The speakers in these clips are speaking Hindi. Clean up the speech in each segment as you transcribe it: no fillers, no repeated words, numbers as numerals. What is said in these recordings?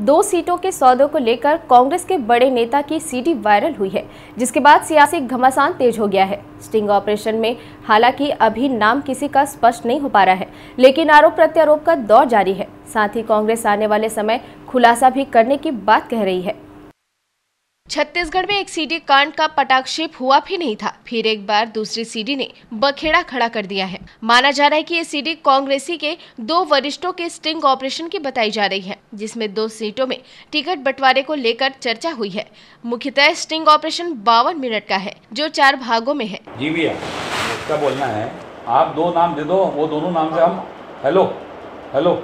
दो सीटों के सौदों को लेकर कांग्रेस के बड़े नेता की सीडी वायरल हुई है, जिसके बाद सियासी घमासान तेज हो गया है। स्टिंग ऑपरेशन में हालांकि अभी नाम किसी का स्पष्ट नहीं हो पा रहा है, लेकिन आरोप प्रत्यारोप का दौर जारी है। साथ ही कांग्रेस आने वाले समय खुलासा भी करने की बात कह रही है। छत्तीसगढ़ में एक सीडी कांड का पटाक्षेप हुआ भी नहीं था, फिर एक बार दूसरी सीडी ने बखेड़ा खड़ा कर दिया है। माना जा रहा है कि ये सीडी कांग्रेसी के दो वरिष्ठों के स्टिंग ऑपरेशन की बताई जा रही है, जिसमें दो सीटों में टिकट बंटवारे को लेकर चर्चा हुई है। मुख्यतः स्टिंग ऑपरेशन 52 मिनट का है, जो 4 भागों में है। जी भैया, इसका बोलना है आप 2 नाम दे दो, वो दोनों नाम से हम हेलो हेलो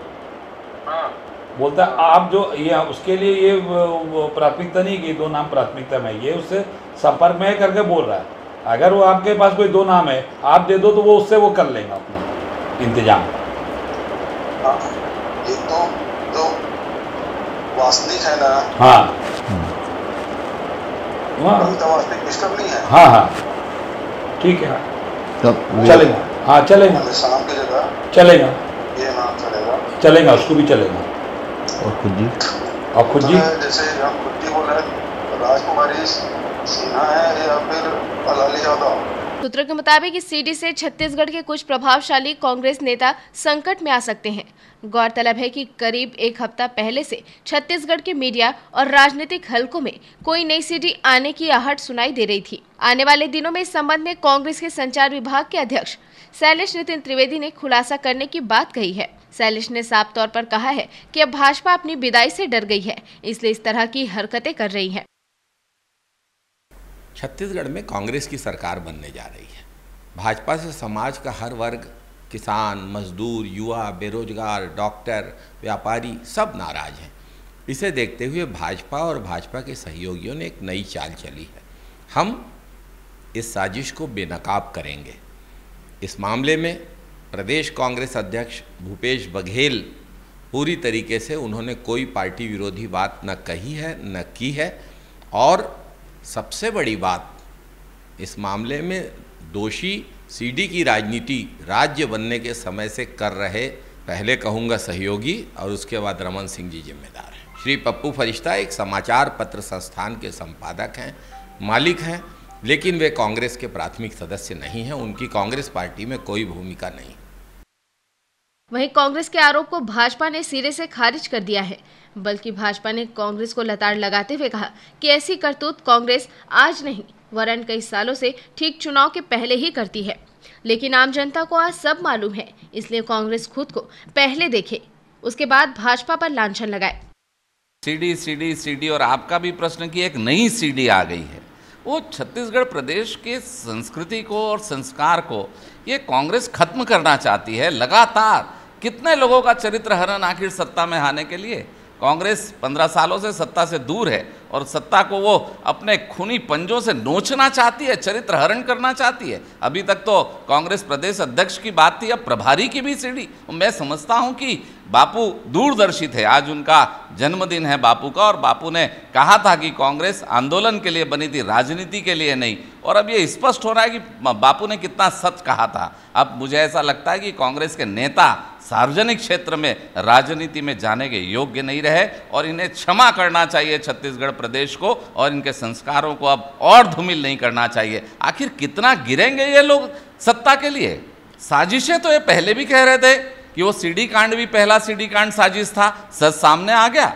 बोलता है। आप जो ये उसके लिए ये प्राथमिकता नहीं कि 2 नाम प्राथमिकता में, ये उससे संपर्क में करके बोल रहा है। अगर वो आपके पास कोई 2 नाम है आप दे दो तो वो उससे वो कर लेगा इंतजाम। ये तो वास्तविक है ना? हाँ हाँ हाँ ठीक है, चलेगा। हाँ चलेगा, शाम की जगह चलेगा, ये नाम चलेगा, चलेगा उसको भी चलेगा। और खुद जी जैसे हम खुद जी बोल रहे हैं राजकुमारी सिन्हा है या फिर अलाली यादव। सूत्रों के मुताबिक इस सीडी से छत्तीसगढ़ के कुछ प्रभावशाली कांग्रेस नेता संकट में आ सकते हैं। गौरतलब है कि करीब एक हफ्ता पहले से छत्तीसगढ़ के मीडिया और राजनीतिक हलकों में कोई नई सीडी आने की आहट सुनाई दे रही थी। आने वाले दिनों में इस संबंध में कांग्रेस के संचार विभाग के अध्यक्ष शैलेश नितिन त्रिवेदी ने खुलासा करने की बात कही है। शैलेश ने साफ तौर पर कहा है कि अब भाजपा अपनी विदाई से डर गई है, इसलिए इस तरह की हरकतें कर रही है। छत्तीसगढ़ में कांग्रेस की सरकार बनने जा रही है। भाजपा से समाज का हर वर्ग, किसान, मजदूर, युवा, बेरोजगार, डॉक्टर, व्यापारी सब नाराज हैं। इसे देखते हुए भाजपा और भाजपा के सहयोगियों ने एक नई चाल चली है, हम इस साजिश को बेनकाब करेंगे। इस मामले में प्रदेश कांग्रेस अध्यक्ष भूपेश बघेल पूरी तरीके से, उन्होंने कोई पार्टी विरोधी बात न कही है न की है। और सबसे बड़ी बात, इस मामले में दोषी सीडी की राजनीति राज्य बनने के समय से कर रहे, पहले कहूँगा सहयोगी और उसके बाद रमन सिंह जी जिम्मेदार हैं। श्री पप्पू फरिश्ता एक समाचार पत्र संस्थान के संपादक हैं, मालिक हैं, लेकिन वे कांग्रेस के प्राथमिक सदस्य नहीं हैं। उनकी कांग्रेस पार्टी में कोई भूमिका नहीं। वहीं कांग्रेस के आरोप को भाजपा ने सिरे से खारिज कर दिया है, बल्कि भाजपा ने कांग्रेस को लताड़ लगाते हुए कहा कि ऐसी करतूत कांग्रेस आज नहीं वरन कई सालों से ठीक चुनाव के पहले ही करती है। लेकिन आम जनता को आज सब मालूम है, इसलिए कांग्रेस खुद को पहले देखे, उसके बाद भाजपा पर लांछन लगाए। सीडी सीडी सीडी और आपका भी प्रश्न की एक नई सीडी आ गई है, वो छत्तीसगढ़ प्रदेश के संस्कृति को और संस्कार को ये कांग्रेस खत्म करना चाहती है। लगातार कितने लोगों का चरित्र हनन, आखिर सत्ता में आने के लिए कांग्रेस 15 सालों से सत्ता से दूर है और सत्ता को वो अपने खूनी पंजों से नोचना चाहती है, चरित्र हरण करना चाहती है। अभी तक तो कांग्रेस प्रदेश अध्यक्ष की बात थी, अब प्रभारी की भी सीढ़ी। मैं समझता हूँ कि बापू दूरदर्शी थे, आज उनका जन्मदिन है बापू का, और बापू ने कहा था कि कांग्रेस आंदोलन के लिए बनी थी, राजनीति के लिए नहीं। और अब ये स्पष्ट हो रहा है कि बापू ने कितना सच कहा था। अब मुझे ऐसा लगता है कि कांग्रेस के नेता सार्वजनिक क्षेत्र में राजनीति में जाने के योग्य नहीं रहे और इन्हें क्षमा करना चाहिए छत्तीसगढ़ प्रदेश को, और इनके संस्कारों को अब और धूमिल नहीं करना चाहिए। आखिर कितना गिरेंगे ये लोग सत्ता के लिए? साजिशें तो ये पहले भी कह रहे थे कि वो सीडी कांड भी पहला सीडी कांड साजिश था, सच सामने आ गया।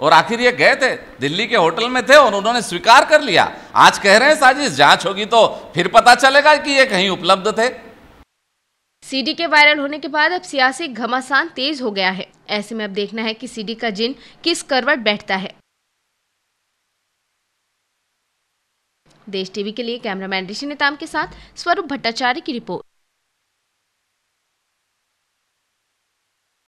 और आखिर ये गए थे दिल्ली के होटल में थे और उन्होंने स्वीकार कर लिया। आज कह रहे हैं साजिश, जांच होगी तो फिर पता चलेगा कि ये कहीं उपलब्ध थे। सीडी के वायरल होने के बाद अब सियासी घमासान तेज हो गया है। ऐसे में अब देखना है कि सीडी का जिन किस करवट बैठता है। देश टीवी के लिए कैमरामैन ऋषि नेताम के साथ स्वरूप भट्टाचार्य की रिपोर्ट।